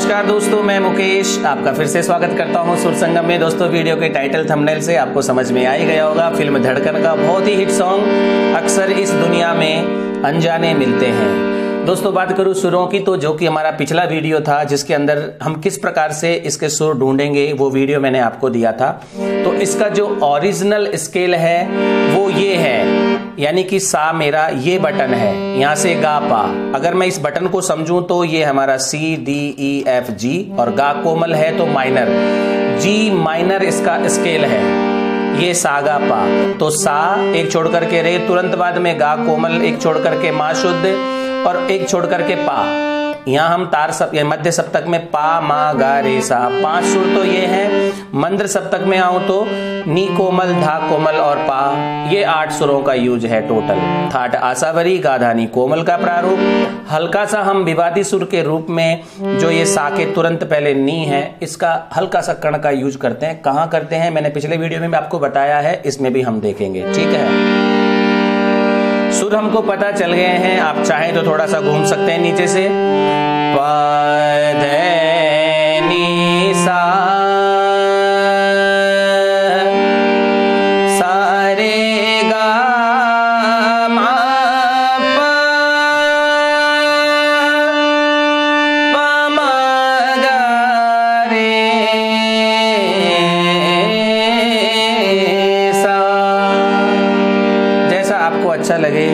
नमस्कार दोस्तों, मैं मुकेश आपका फिर से स्वागत करता हूं सुर संगम में। दोस्तों, वीडियो के टाइटल थंबनेल से आपको समझ में आ ही गया होगा, फिल्म धड़कन का बहुत ही हिट सॉन्ग अक्सर इस दुनिया में अनजाने मिलते हैं। दोस्तों, बात करूं सुरों की तो जो कि हमारा पिछला वीडियो था जिसके अंदर हम किस प्रकार से इसके सुर ढूंढेंगे वो वीडियो मैंने आपको दिया था। तो इसका जो ओरिजिनल स्केल है वो ये है, यानी कि सा मेरा ये बटन है, यहाँ से गा पा। अगर मैं इस बटन को समझूं तो ये हमारा C D E F G, और गा कोमल है तो माइनर, जी माइनर इसका स्केल है, ये सा गा पा। तो सा एक छोड़ करके रे, तुरंत बाद में गा कोमल, एक छोड़ करके मा शुद्ध और एक छोड़ करके पा। यहाँ हम तार मध्य सप्तक में पा मा गा रे सा, पांच सुर तो ये हैं। मंद्र सप्तक में आऊं तो नी कोमल, धा कोमल और पा, ये 8 सुरों का यूज है टोटल। थाट आशावरी, गाधा नी कोमल का प्रारूप। हल्का सा हम विवादी सुर के रूप में जो ये सा के तुरंत पहले नी है, इसका हल्का सा कर्ण का यूज करते हैं। कहाँ करते हैं मैंने पिछले वीडियो में आपको बताया है, इसमें भी हम देखेंगे। ठीक है, सुर हमको पता चल गए हैं। आप चाहें तो थोड़ा सा घूम सकते हैं नीचे से, पा धे नी सा रे गा मा पा मा गा रे सा, जैसा आपको अच्छा लगे,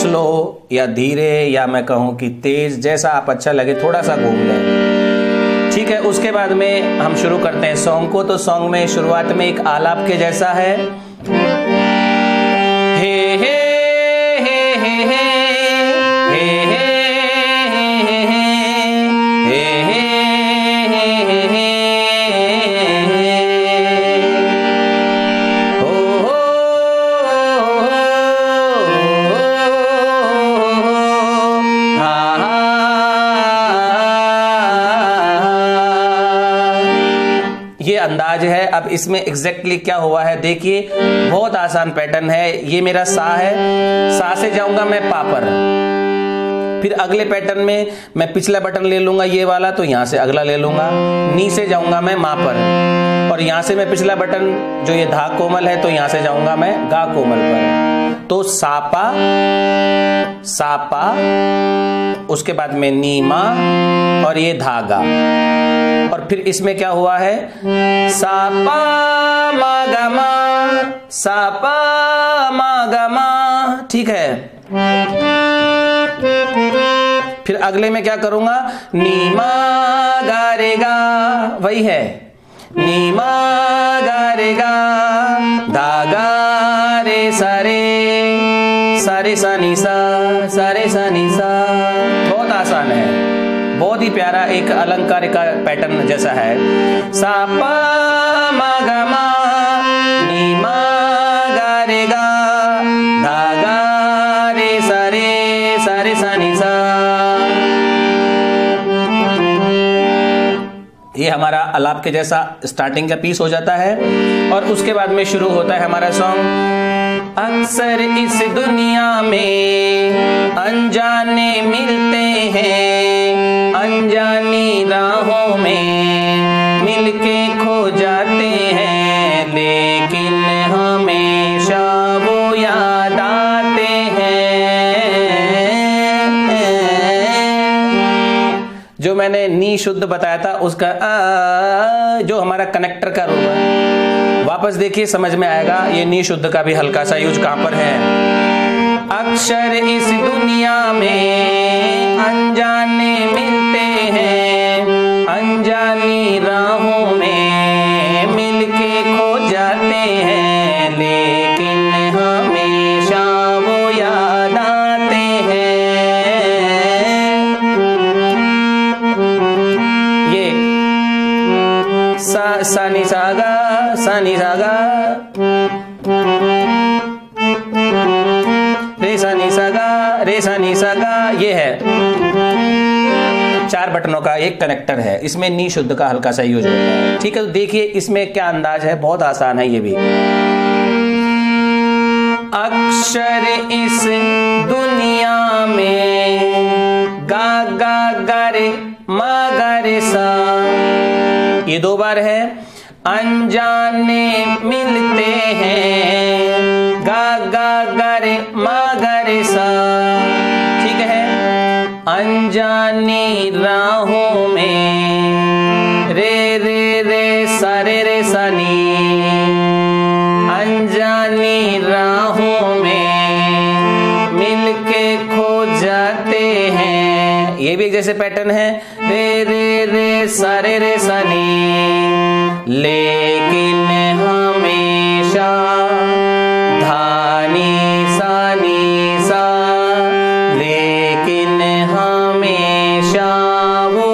स्लो या धीरे या मैं कहूं कि तेज, जैसा आप अच्छा लगे थोड़ा सा घूम लें। ठीक है, उसके बाद में हम शुरू करते हैं सॉन्ग को। तो सॉन्ग में शुरुआत में एक आलाप के जैसा है, हे हे हे हे हे हे हे अंदाज है। अब इसमें एग्जैक्टली क्या हुआ है देखिए, बहुत आसान पैटर्न है। ये मेरा सा है, सा से जाऊंगा मैं पा पर, फिर अगले पैटर्न में मैं पिछला बटन ले लूंगा ये वाला, तो यहां से अगला ले लूंगा, नी से जाऊंगा मैं मा पर, और यहां से मैं पिछला बटन जो ये धा कोमल है तो यहां से जाऊंगा मैं गा कोमल पर। तो सापा सापा, उसके बाद में नीमा और ये धागा, और फिर इसमें क्या हुआ है, सापा मागमा सापा मागमा। ठीक है, फिर अगले में क्या करूंगा, नीमा गारेगा, वही है, नीमा गारेगा, धागा रे सारे सारे सानी सा सारे सानी सा। बहुत आसान है, बहुत ही प्यारा एक अलंकार का पैटर्न जैसा है। सा पा मा गा मा नी मा गा रे गा धा गा रे सा रे सा रे सा नी सा, ये हमारा आलाप के जैसा स्टार्टिंग का पीस हो जाता है। और उसके बाद में शुरू होता है हमारा सॉन्ग, अक्सर इस दुनिया में अनजाने मिलते हैं, अनजानी राहों में मिलके खो जाते हैं, लेकिन हमेशा वो याद आते हैं। जो मैंने नी शुद्ध बताया था उसका जो हमारा कनेक्टर का रूप है, वापस देखिए समझ में आएगा। ये नी शुद्ध का भी हल्का सा यूज कहां पर है, अक्सर इस दुनिया में अनजाने मिलते हैं, अनजानी राहों में मिलके खो जाते हैं, लेकिन हमेशा वो याद आते हैं। ये सा सानी सागा सानी सागा रे सा नी सा गा, ये है 4 बटनों का एक कनेक्टर है। इसमें नी शुद्ध का हल्का सा यूज होता है। ठीक है, तो देखिए इसमें क्या अंदाज है, बहुत आसान है ये भी। अक्सर इस दुनिया में गा गा गा रे मा गा रे सा दो बार है। अनजाने मिलते हैं, गा गा गर मगर सा, ठीक है। अनजानी राहों में, रे रे रे सा रे रे सा नी, अनजानी राहों में मिलके खो जाते हैं। ये भी एक जैसे पैटर्न है, रे रे रे सा रे रे सा नी। लेकिन हमेशा धानी सानी सा, लेकिन हमेशा वो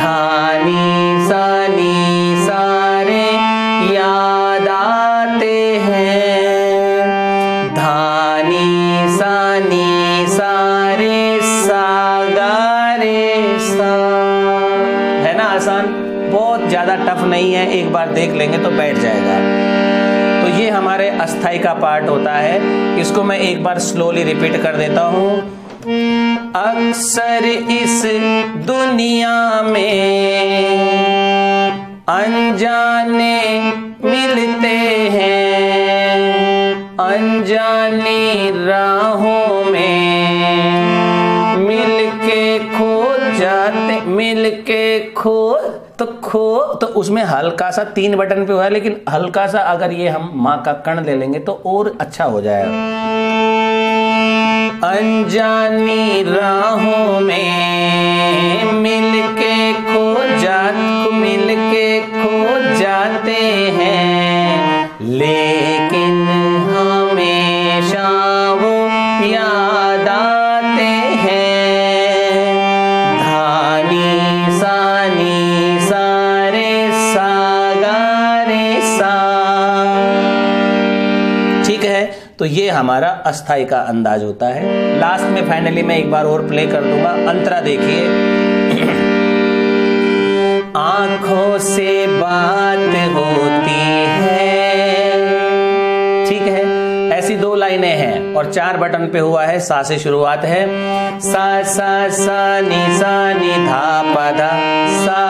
धानी सानी सारे याद आते हैं। धानी सानी सारे सागारे सा, है ना आसान, बहुत ज्यादा टफ नहीं है, एक बार देख लेंगे तो बैठ जाएगा। तो ये हमारे अस्थाई का पार्ट होता है, इसको मैं एक बार स्लोली रिपीट कर देता हूँ। अक्सर इस दुनिया में अनजाने मिलते हैं, अनजानी राहों में मिलके खो जाते, मिलके खो तो खो, तो उसमें हल्का सा 3 बटन पे हुआ है, लेकिन हल्का सा अगर ये हम माँ का कण ले लेंगे तो और अच्छा हो जाएगा। अनजानी राहों में मिलके खो जाते, मिलके खो जाते हैं, लेकिन हमेशा वो याद आते हैं। धानी सानी तो ये हमारा अस्थाई का अंदाज होता है। लास्ट में फाइनली मैं एक बार और प्ले कर दूंगा। अंतरा देखिए। आंखों से बात होती है, ठीक है, ऐसी 2 लाइनें हैं और 4 बटन पे हुआ है। सा से शुरुआत है, सा सा सा नी धा पा धा सा,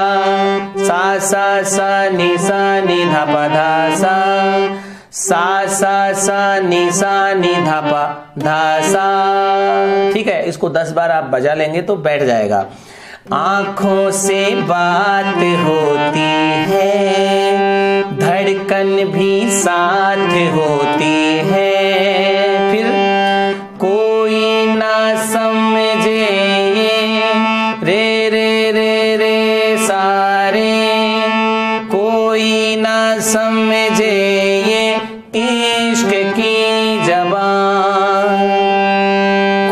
सा सा सा नी धा पा धा सा, सा सा नी धा पा धा सा, ठीक है। इसको 10 बार आप बजा लेंगे तो बैठ जाएगा। आंखों से बात होती है, धड़कन भी साथ होती है, फिर कोई ना समझे ये रे रे रे रे सारे, कोई ना समझे इश्क की जबान,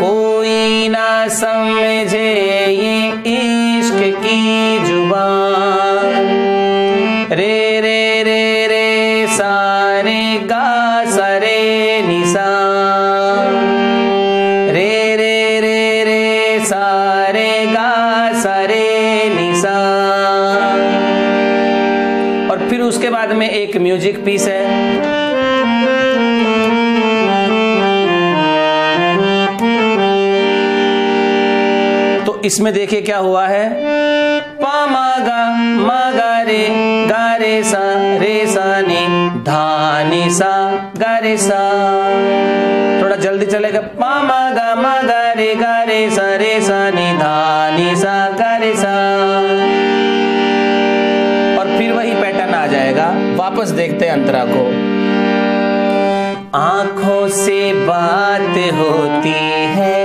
कोई ना समझे ये इश्क की जुबान, रे रे रे रे सारे गा सारे निशान, रे रे रे रे सारे गा सारे निशान। और फिर उसके बाद में एक म्यूजिक पीस है, इसमें देखिए क्या हुआ है। पा मा गा मा गा रे सा ने धा नी सा गा रे सा, थोड़ा जल्दी चलेगा। पा मा गा रे सा ने धा नी सा गा रे सा, और फिर वही पैटर्न आ जाएगा। वापस देखते हैं अंतरा को। आंखों से बात होती है,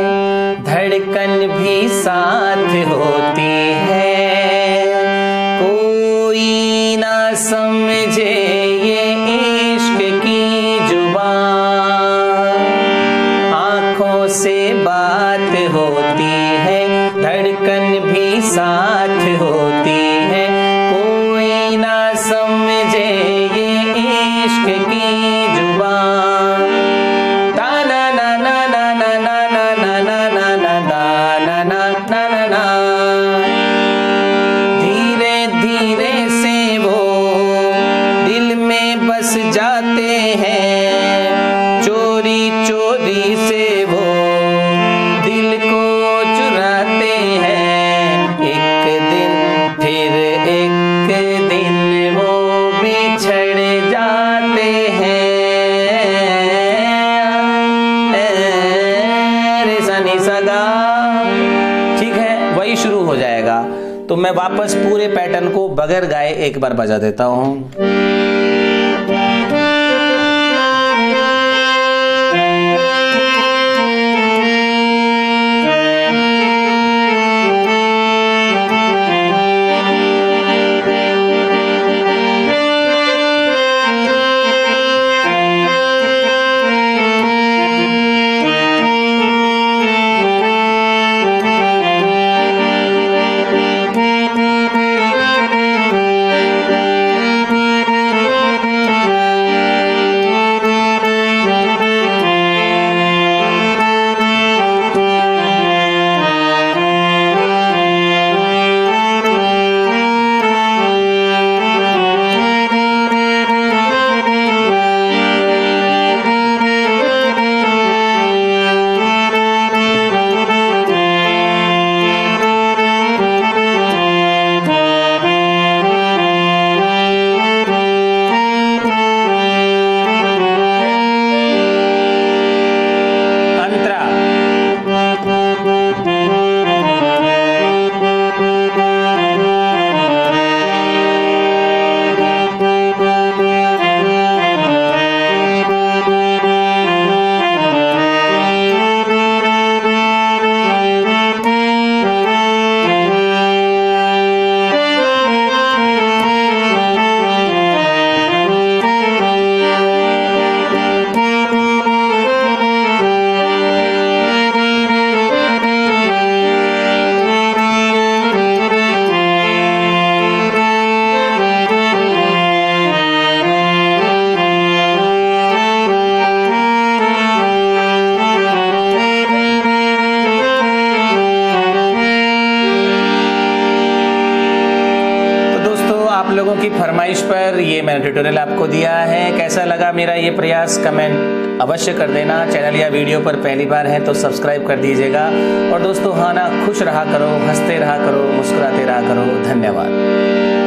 धड़कन भी साथ होती है, कोई ना समझे ये इश्क की जुबान। आंखों से बात होती है, धड़कन भी साथ होती है, कोई ना समझे ये इश्क की जुबान। ठीक है, वही शुरू हो जाएगा। तो मैं वापस पूरे पैटर्न को बगैर गाए एक बार बजा देता हूं। फरमाइश पर ये मैंने ट्यूटोरियल आपको दिया है। कैसा लगा मेरा ये प्रयास कमेंट अवश्य कर देना। चैनल या वीडियो पर पहली बार है तो सब्सक्राइब कर दीजिएगा। और दोस्तों, हाँ ना, खुश रहा करो, हंसते रहा करो, मुस्कुराते रहा करो। धन्यवाद।